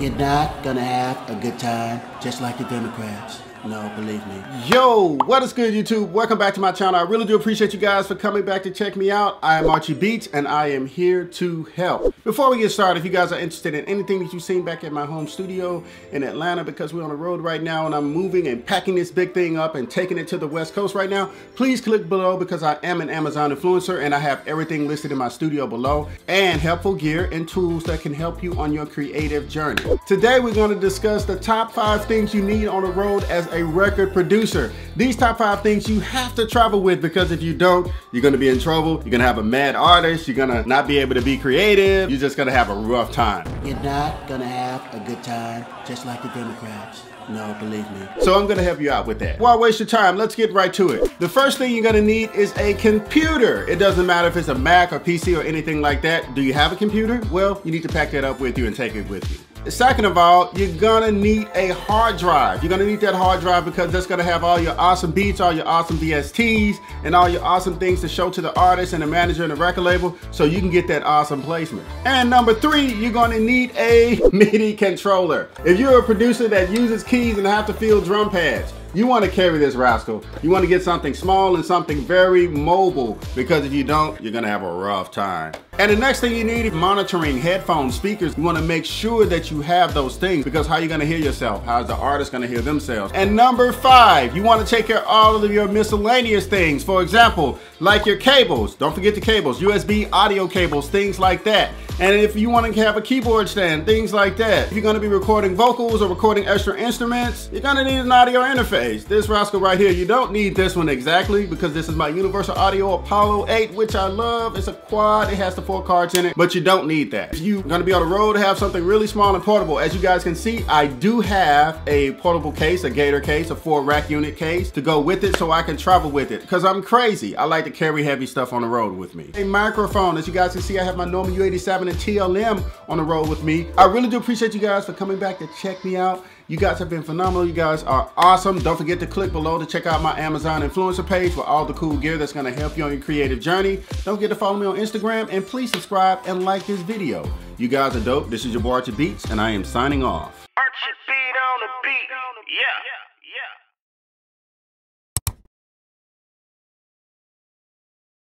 You're not gonna have a good time, just like the Democrats. No, believe me. Yo, what is good, YouTube? Welcome back to my channel. I really do appreciate you guys for coming back to check me out. I am Archie Beats, and I am here to help. Before we get started, if you guys are interested in anything that you've seen back at my home studio in Atlanta, because we're on the road right now, and I'm moving and packing this big thing up and taking it to the West Coast right now, please click below, because I am an Amazon influencer, and I have everything listed in my studio below, and helpful gear and tools that can help you on your creative journey. Today, we're going to discuss the top 5 things you need on the road as a record producer. These top 5 things you have to travel with, because if you don't, you're gonna be in trouble. You're gonna have a mad artist. You're gonna not be able to be creative. You're just gonna have a rough time. You're not gonna have a good time, just like the Democrats. No, believe me. So I'm gonna help you out with that. While I waste your time, let's get right to it. The first thing you're gonna need is a computer. It doesn't matter if it's a Mac or PC or anything like that. Do you have a computer? Well, you need to pack that up with you and take it with you. Second of all, you're gonna need a hard drive. You're gonna need that hard drive, because that's gonna have all your awesome beats, all your awesome VSTs, and all your awesome things to show to the artist and the manager and the record label, so you can get that awesome placement. And number 3, you're gonna need a MIDI controller. If you're a producer that uses keys and have to feel drum pads, you want to carry this rascal. You want to get something small and something very mobile, because if you don't, you're going to have a rough time. And the next thing you need is monitoring, headphones, speakers. You want to make sure that you have those things, because how are you going to hear yourself? How's the artist going to hear themselves? And number 5, you want to take care of all of your miscellaneous things. For example, like your cables. Don't forget the cables, USB audio cables, things like that. And if you want to have a keyboard stand, things like that. If you're going to be recording vocals or recording extra instruments, you're going to need an audio interface. This rascal right here, you don't need this one exactly, because this is my Universal Audio Apollo 8, which I love. It's a quad, it has the 4 cards in it, but you don't need that. If you're going to be on the road, have something really small and portable. As you guys can see, I do have a portable case, a Gator case, a 4-rack unit case to go with it, so I can travel with it, because I'm crazy. I like to carry heavy stuff on the road with me. A microphone. As you guys can see, I have my Neumann U87ai and TLM on the road with me. I really do appreciate you guys for coming back to check me out. You guys have been phenomenal. You guys are awesome. Don't forget to click below to check out my Amazon influencer page for all the cool gear that's going to help you on your creative journey. Don't forget to follow me on Instagram, and please subscribe and like this video. You guys are dope. This is your boy Archie Beats, and I am signing off.